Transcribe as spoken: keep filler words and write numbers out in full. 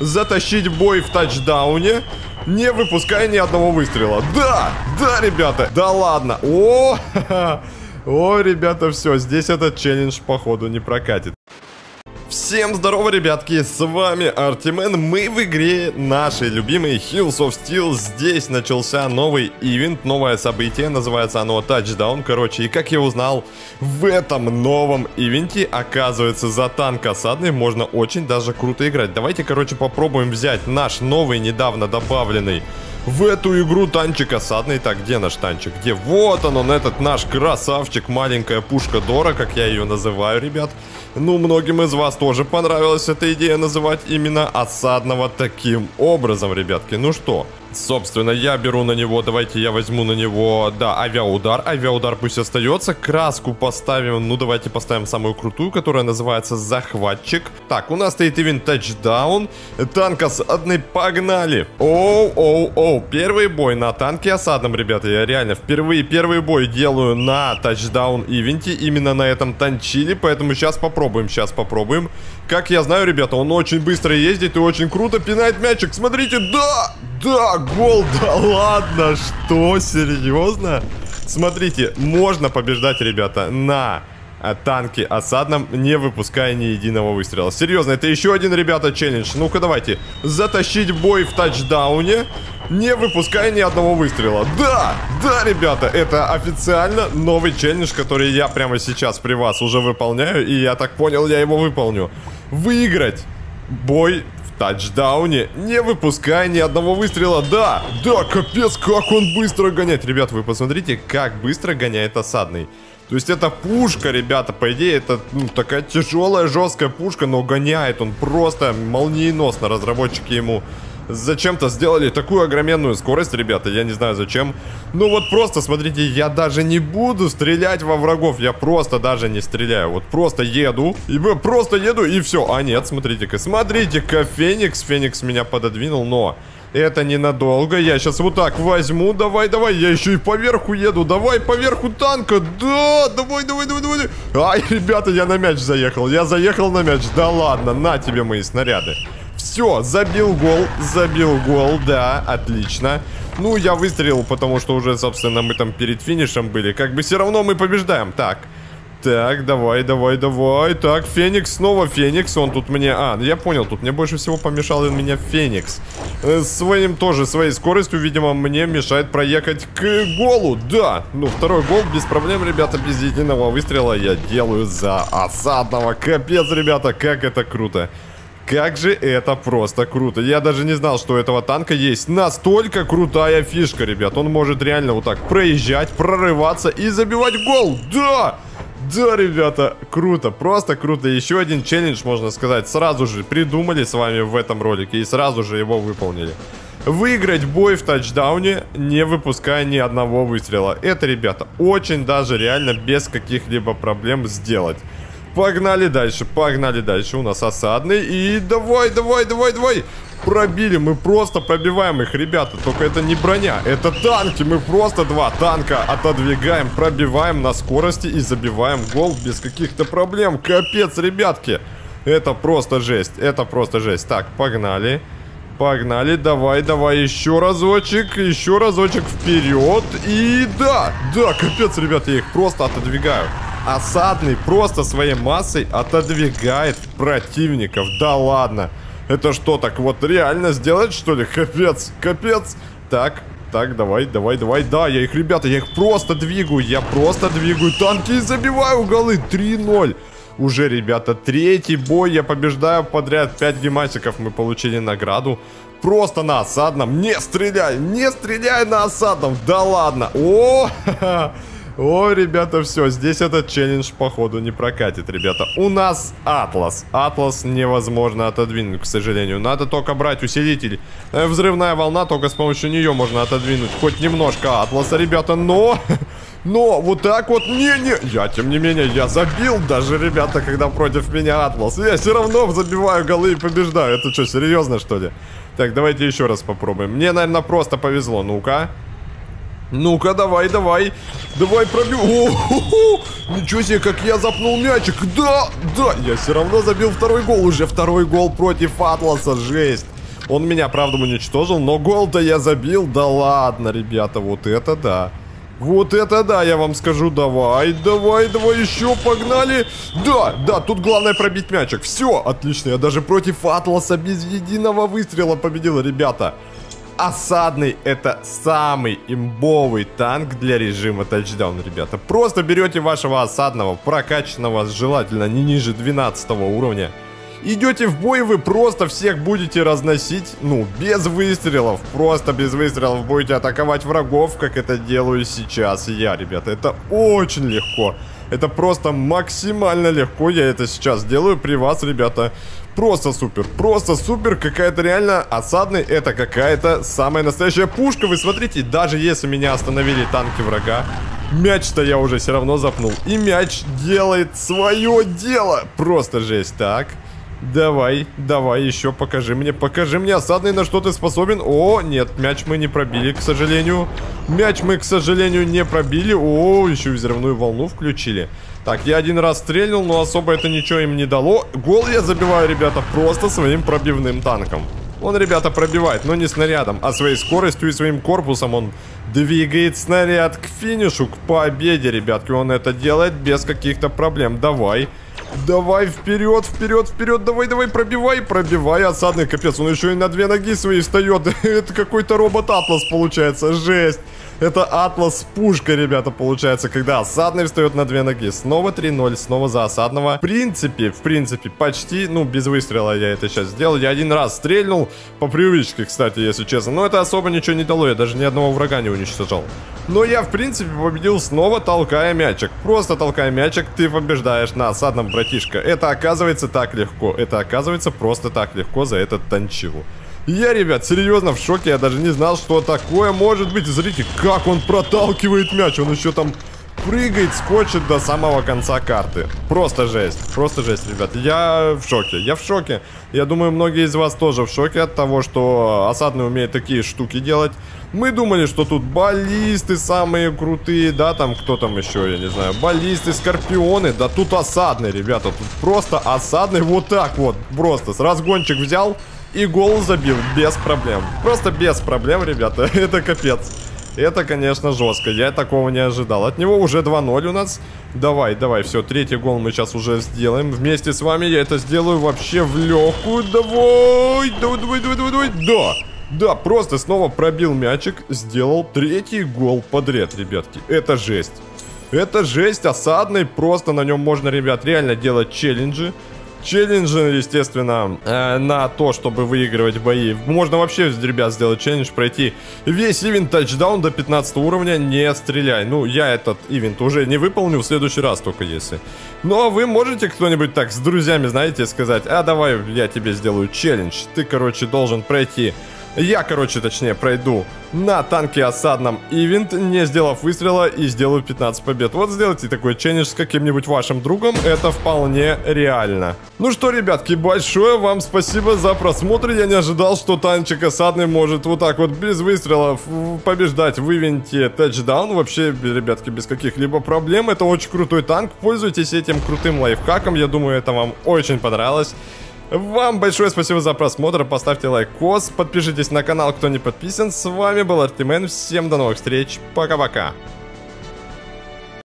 затащить бой в тачдауне, не выпуская ни одного выстрела. Да, да, ребята, да ладно. О, ха-ха. О, ребята, все, здесь этот челлендж, походу, не прокатит. Всем здорово, ребятки, с вами ArtiMan. Мы в игре нашей любимой Hills of Steel. Здесь начался новый ивент, новое событие, называется оно Touchdown, короче. И как я узнал, в этом новом ивенте, оказывается, за танк осадный можно очень даже круто играть. Давайте, короче, попробуем взять наш новый, недавно добавленный в эту игру танчик осадный. Так, где наш танчик? Где? Вот он, он, этот наш красавчик, маленькая пушка Дора, как я ее называю, ребят. Ну, многим из вас тоже понравилась эта идея называть именно осадного таким образом, ребятки. Ну что, собственно, я беру на него, давайте я возьму на него, да, авиаудар. Авиаудар пусть остается, краску поставим, ну, давайте поставим самую крутую, которая называется Захватчик. Так, у нас стоит ивент Тачдаун, танк осадный, погнали. Оу, оу, оу, первый бой на танке осадном, ребята, я реально впервые первый бой делаю на Тачдаун ивенте, именно на этом танчиле, поэтому сейчас попробуем, сейчас попробуем. Как я знаю, ребята, он очень быстро ездит и очень круто пинает мячик, смотрите, да, да, гол, да ладно, что, серьезно? Смотрите, можно побеждать, ребята, на танке осадном, не выпуская ни единого выстрела. Серьезно, это еще один, ребята, челлендж. Ну-ка, давайте, затащить бой в тачдауне, не выпуская ни одного выстрела. Да, да, ребята, это официально новый челлендж, который я прямо сейчас при вас уже выполняю. И я так понял, я его выполню. Выиграть бой в тачдауне, не выпуская ни одного выстрела. Да, да, капец, как он быстро гоняет. Ребят, вы посмотрите, как быстро гоняет осадный. То есть это пушка, ребята, по идее, это, ну, такая тяжелая, жесткая пушка, но гоняет он просто молниеносно. Разработчики ему зачем-то сделали такую огроменную скорость, ребята, я не знаю зачем. Ну вот просто, смотрите, я даже не буду стрелять во врагов, я просто даже не стреляю. Вот просто еду, и просто еду, и все. А нет, смотрите-ка, смотрите-ка, Феникс, Феникс меня пододвинул, но... это ненадолго, я сейчас вот так возьму, давай, давай, я еще и поверху еду, давай, поверху танка, да, давай, давай, давай, давай. Ай, ребята, я на мяч заехал, я заехал на мяч, да ладно, на тебе мои снаряды. Все, забил гол, забил гол, да, отлично. Ну, я выстрелил, потому что уже, собственно, мы там перед финишем были, как бы все равно мы побеждаем, так. Так, давай, давай, давай. Так, Феникс, снова Феникс. Он тут мне... А, я понял, тут мне больше всего помешал меня Феникс. Своим тоже, своей скоростью, видимо, мне мешает проехать к голу. Да, ну, второй гол без проблем, ребята, без единого выстрела я делаю за осадного. Капец, ребята, как это круто. Как же это просто круто. Я даже не знал, что у этого танка есть настолько крутая фишка, ребят. Он может реально вот так проезжать, прорываться и забивать гол. Да! Да, ребята, круто, просто круто. Еще один челлендж, можно сказать, сразу же придумали с вами в этом ролике и сразу же его выполнили. Выиграть бой в тачдауне, не выпуская ни одного выстрела. Это, ребята, очень даже реально без каких-либо проблем сделать. Погнали дальше, погнали дальше. У нас осадный. И давай, давай, давай, давай. Пробили, мы просто пробиваем их, ребята. Только это не броня, это танки. Мы просто два танка отодвигаем, пробиваем на скорости и забиваем гол без каких-то проблем. Капец, ребятки. Это просто жесть, это просто жесть. Так, погнали. Погнали, давай, давай, еще разочек, еще разочек вперед. И да, да, капец, ребята, я их просто отодвигаю. Осадный просто своей массой отодвигает противников. Да ладно, это что, так вот реально сделать, что ли? Капец, капец. Так, так, давай, давай, давай. Да, я их, ребята, я их просто двигаю. Я просто двигаю танки и забиваю голы. три ноль. Уже, ребята, третий бой, я побеждаю подряд, пять гематиков мы получили награду. Просто на осадном, не стреляй, не стреляй на осадном, да ладно. О, ха-ха. О, ребята, все, здесь этот челлендж, походу, не прокатит, ребята. У нас Атлас, Атлас невозможно отодвинуть, к сожалению. Надо только брать усилитель, взрывная волна, только с помощью нее можно отодвинуть хоть немножко Атласа, ребята, но... Но вот так вот, не-не, я, тем не менее, я забил даже, ребята, когда против меня Атлас. Я все равно забиваю голы и побеждаю. Это что, серьезно, что ли? Так, давайте еще раз попробуем. Мне, наверное, просто повезло. Ну-ка. Ну-ка, давай, давай. Давай пробью. О-хо-хо! Ничего себе, как я запнул мячик. Да, да, я все равно забил второй гол. Уже второй гол против Атласа. Жесть. Он меня, правда, уничтожил, но гол-то я забил. Да ладно, ребята, вот это да. Вот это да, я вам скажу. Давай, давай, давай, еще погнали. Да, да, тут главное пробить мячик. Все, отлично, я даже против Атласа без единого выстрела победил, ребята. Осадный — это самый имбовый танк для режима тачдаун, ребята. Просто берете вашего осадного, прокачанного, желательно не ниже двенадцатого уровня. Идете в бой, вы просто всех будете разносить, ну, без выстрелов. Просто без выстрелов будете атаковать врагов, как это делаю сейчас я, ребята. Это очень легко. Это просто максимально легко. Я это сейчас делаю при вас, ребята. Просто супер, просто супер. Какая-то реально осадный, это какая-то самая настоящая пушка. Вы смотрите, даже если меня остановили танки врага, мяч-то я уже все равно запнул. И мяч делает свое дело. Просто жесть, так. Давай, давай, еще покажи мне, покажи мне, осадный, на что ты способен. О, нет, мяч мы не пробили, к сожалению. Мяч мы, к сожалению, не пробили. О, еще взрывную волну включили. Так, я один раз стрельнул, но особо это ничего им не дало. Гол я забиваю, ребята, просто своим пробивным танком. Он, ребята, пробивает, но не снарядом, а своей скоростью и своим корпусом он двигает снаряд к финишу, к победе, ребятки. Он это делает без каких-то проблем. Давай. Давай вперед, вперед, вперед, давай, давай, пробивай, пробивай, осадный, капец, он еще и на две ноги свои встает, это какой-то робот-атлас получается, жесть, это атлас-пушка, ребята, получается, когда осадный встает на две ноги, снова три ноль, снова за осадного, в принципе, в принципе, почти, ну, без выстрела я это сейчас сделал, я один раз стрельнул, по привычке, кстати, если честно, но это особо ничего не дало, я даже ни одного врага не уничтожал, но я, в принципе, победил снова, толкая мячик, просто толкая мячик, ты побеждаешь на осадном, братья. Это оказывается так легко. Это оказывается просто так легко за этот танчилу. Я, ребят, серьезно в шоке. Я даже не знал, что такое может быть. Смотрите, как он проталкивает мяч. Он еще там прыгает, скочит до самого конца карты. Просто жесть. Просто жесть, ребят. Я в шоке. Я в шоке. Я думаю, многие из вас тоже в шоке от того, что осадный умеет такие штуки делать. Мы думали, что тут баллисты самые крутые, да, там кто там еще, я не знаю, баллисты, скорпионы, да тут осадный, ребята, тут просто осадный, вот так вот, просто с разгончик взял и гол забил, без проблем, просто без проблем, ребята, это капец. Это, конечно, жестко. Я такого не ожидал. От него уже два ноль у нас. Давай, давай, все. Третий гол мы сейчас уже сделаем. Вместе с вами я это сделаю вообще в легкую. Давай, давай, давай, давай, давай. Да, да, просто снова пробил мячик. Сделал третий гол подряд, ребятки. Это жесть. Это жесть, осадный. Просто на нем можно, ребят, реально делать челленджи. Челленджи, естественно, э, на то, чтобы выигрывать бои. Можно вообще, ребят, сделать челлендж, пройти весь ивент тачдаун до пятнадцатого уровня, не стреляй. Ну, я этот ивент уже не выполню, в следующий раз только если. Но вы можете кто-нибудь так с друзьями, знаете, сказать: а давай я тебе сделаю челлендж. Ты, короче, должен пройти... Я, короче, точнее, пройду на танке осадном ивент, не сделав выстрела, и сделаю пятнадцать побед. Вот сделайте такой челлендж с каким-нибудь вашим другом, это вполне реально. Ну что, ребятки, большое вам спасибо за просмотр. Я не ожидал, что танчик осадный может вот так вот без выстрелов побеждать в ивенте тачдаун. Вообще, ребятки, без каких-либо проблем. Это очень крутой танк. Пользуйтесь этим крутым лайфхаком. Я думаю, это вам очень понравилось. Вам большое спасибо за просмотр, поставьте лайкос, подпишитесь на канал, кто не подписан. С вами был ArtiMan, всем до новых встреч, пока-пока.